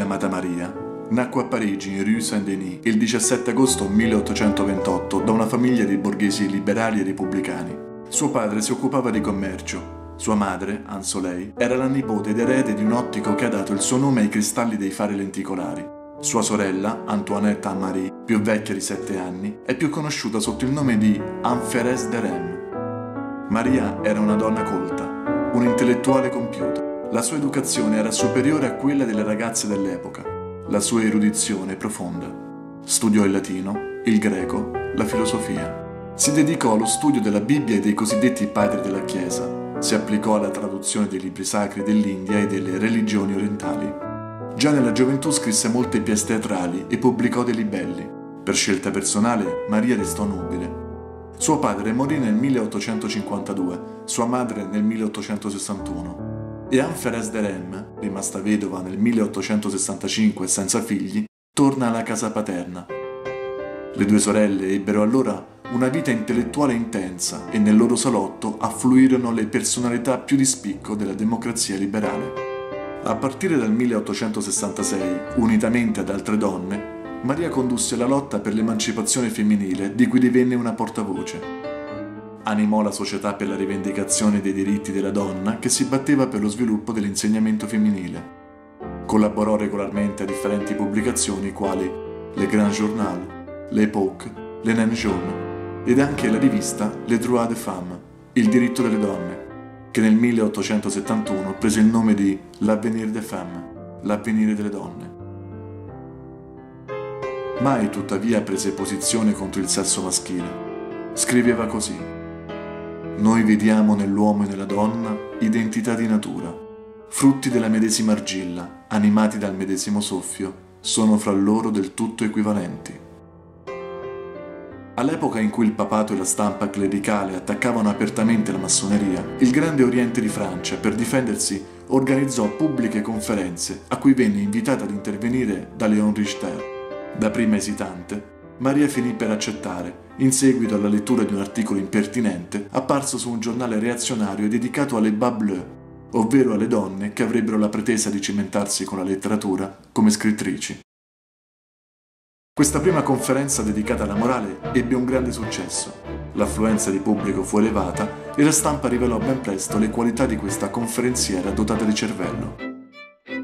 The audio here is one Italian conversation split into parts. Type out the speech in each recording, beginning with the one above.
chiamata Maria, nacque a Parigi in Rue Saint-Denis il 17 agosto 1828 da una famiglia di borghesi liberali e repubblicani. Suo padre si occupava di commercio. Sua madre, Anne Soleil, era la nipote ed erede di un ottico che ha dato il suo nome ai cristalli dei fari lenticolari. Sua sorella, Antoinette Anne Marie, più vecchia di 7 anni, è più conosciuta sotto il nome di Anne Féresse-Deraismes. Maria era una donna colta, un intellettuale compiuta. La sua educazione era superiore a quella delle ragazze dell'epoca. La sua erudizione profonda. Studiò il latino, il greco, la filosofia. Si dedicò allo studio della Bibbia e dei cosiddetti padri della Chiesa. Si applicò alla traduzione dei libri sacri dell'India e delle religioni orientali. Già nella gioventù scrisse molte pièce teatrali e pubblicò dei libelli. Per scelta personale, Maria restò nubile. Suo padre morì nel 1852, sua madre nel 1861. E Anne Féresse-Deraismes, rimasta vedova nel 1865 senza figli, torna alla casa paterna. Le due sorelle ebbero allora una vita intellettuale intensa e nel loro salotto affluirono le personalità più di spicco della democrazia liberale. A partire dal 1866, unitamente ad altre donne, Maria condusse la lotta per l'emancipazione femminile di cui divenne una portavoce. Animò la società per la rivendicazione dei diritti della donna che si batteva per lo sviluppo dell'insegnamento femminile. Collaborò regolarmente a differenti pubblicazioni quali Le Grand Journal, L'Époque, Les Nains Jaunes, ed anche la rivista Le Droit des Femmes, il diritto delle donne, che nel 1871 prese il nome di L'Avenir des Femmes, l'avvenire delle donne. Mai tuttavia prese posizione contro il sesso maschile. Scriveva così: «Noi vediamo nell'uomo e nella donna identità di natura, frutti della medesima argilla, animati dal medesimo soffio, sono fra loro del tutto equivalenti». All'epoca in cui il papato e la stampa clericale attaccavano apertamente la massoneria, il Grande Oriente di Francia, per difendersi, organizzò pubbliche conferenze a cui venne invitata ad intervenire da Léon Richter. Da prima esitante, Maria finì per accettare, in seguito alla lettura di un articolo impertinente apparso su un giornale reazionario dedicato alle bas bleues, ovvero alle donne che avrebbero la pretesa di cimentarsi con la letteratura come scrittrici. Questa prima conferenza dedicata alla morale ebbe un grande successo. L'affluenza di pubblico fu elevata e la stampa rivelò ben presto le qualità di questa conferenziera dotata di cervello.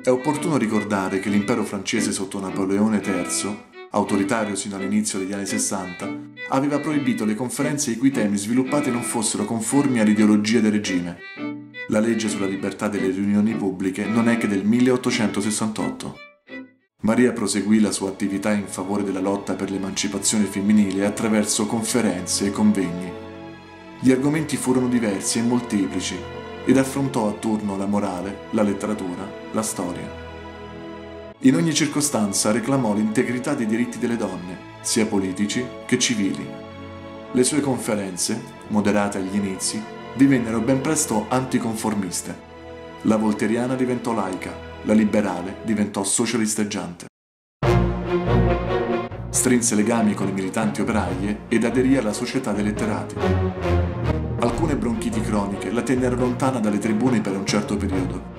È opportuno ricordare che l'impero francese sotto Napoleone III, autoritario sino all'inizio degli anni 60, aveva proibito le conferenze i cui temi sviluppati non fossero conformi all'ideologia del regime. La legge sulla libertà delle riunioni pubbliche non è che del 1868. Maria proseguì la sua attività in favore della lotta per l'emancipazione femminile attraverso conferenze e convegni. Gli argomenti furono diversi e molteplici ed affrontò a turno la morale, la letteratura, la storia. In ogni circostanza reclamò l'integrità dei diritti delle donne, sia politici che civili. Le sue conferenze, moderate agli inizi, divennero ben presto anticonformiste. La volteriana diventò laica. La liberale diventò socialisteggiante. Strinse legami con le militanti operaie ed aderì alla società dei letterati. Alcune bronchiti croniche la tennero lontana dalle tribune per un certo periodo.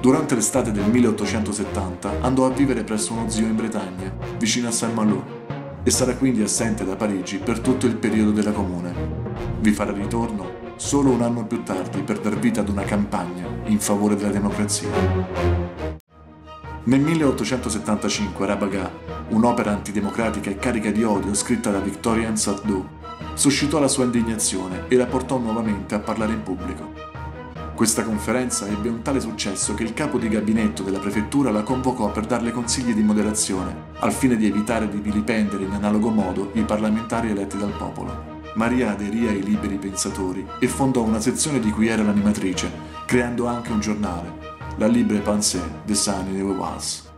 Durante l'estate del 1870 andò a vivere presso uno zio in Bretagna, vicino a Saint-Malo, e sarà quindi assente da Parigi per tutto il periodo della Comune. Vi farà ritorno solo un anno più tardi per dar vita ad una campagna in favore della democrazia. Nel 1875 Rabaga, un'opera antidemocratica e carica di odio scritta da Victorien Sardou, suscitò la sua indignazione e la portò nuovamente a parlare in pubblico. Questa conferenza ebbe un tale successo che il capo di gabinetto della prefettura la convocò per darle consigli di moderazione, al fine di evitare di vilipendere in analogo modo i parlamentari eletti dal popolo. Maria aderì ai liberi pensatori e fondò una sezione di cui era l'animatrice, creando anche un giornale, la Libre Pensée de Saines.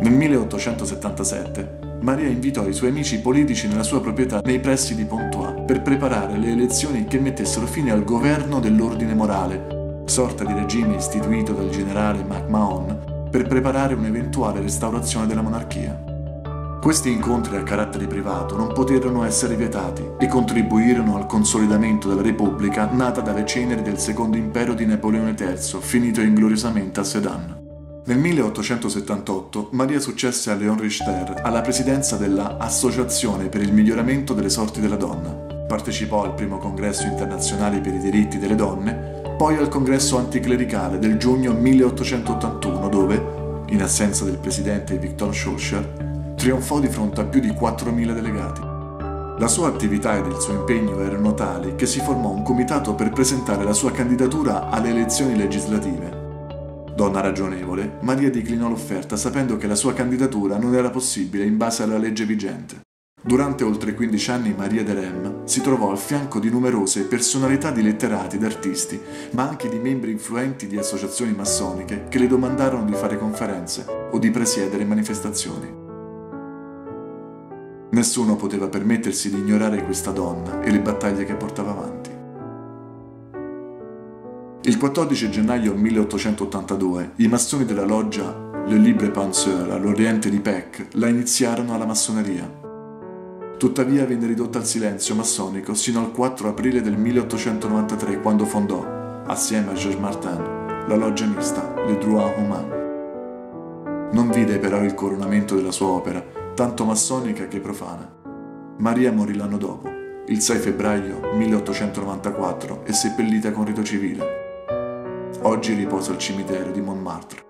Nel 1877 Maria invitò i suoi amici politici nella sua proprietà nei pressi di Pontoise per preparare le elezioni che mettessero fine al governo dell'ordine morale, sorta di regime istituito dal generale Mac Mahon per preparare un'eventuale restaurazione della monarchia. Questi incontri a carattere privato non poterono essere vietati e contribuirono al consolidamento della Repubblica nata dalle ceneri del secondo impero di Napoleone III, finito ingloriosamente a Sedan. Nel 1878 Maria successe a Léon Richter alla presidenza della Associazione per il miglioramento delle sorti della donna. Partecipò al primo congresso internazionale per i diritti delle donne, poi al congresso anticlericale del giugno 1881 dove, in assenza del presidente Victor Schoelcher, trionfò di fronte a più di 4.000 delegati. La sua attività ed il suo impegno erano tali che si formò un comitato per presentare la sua candidatura alle elezioni legislative. Donna ragionevole, Maria declinò l'offerta sapendo che la sua candidatura non era possibile in base alla legge vigente. Durante oltre 15 anni Maria Deraismes si trovò al fianco di numerose personalità di letterati ed artisti, ma anche di membri influenti di associazioni massoniche che le domandarono di fare conferenze o di presiedere manifestazioni. Nessuno poteva permettersi di ignorare questa donna e le battaglie che portava avanti. Il 14 gennaio 1882 i massoni della loggia Le Libre Penseur all'Oriente di Pec la iniziarono alla massoneria. Tuttavia venne ridotta al silenzio massonico sino al 4 aprile del 1893 quando fondò, assieme a Georges Martin, la loggia mista Le Droit Humain. Non vide però il coronamento della sua opera, tanto massonica che profana. Maria morì l'anno dopo, il 6 febbraio 1894, e seppellita con rito civile. Oggi riposa al cimitero di Montmartre.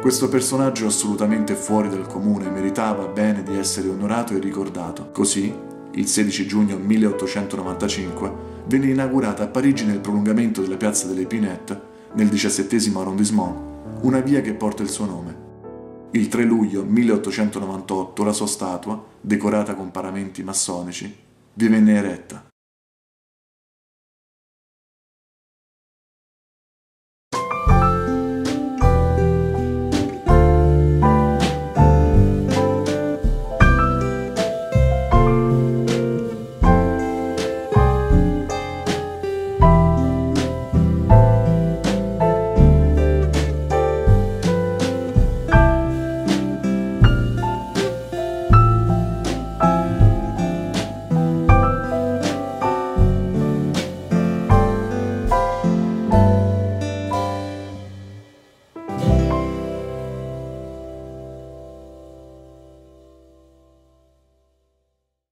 Questo personaggio assolutamente fuori dal comune meritava bene di essere onorato e ricordato. Così, il 16 giugno 1895, venne inaugurata a Parigi nel prolungamento della piazza delle Pinettes, nel 17° arrondissement, una via che porta il suo nome. Il 3 luglio 1898 la sua statua, decorata con paramenti massonici, vi venne eretta.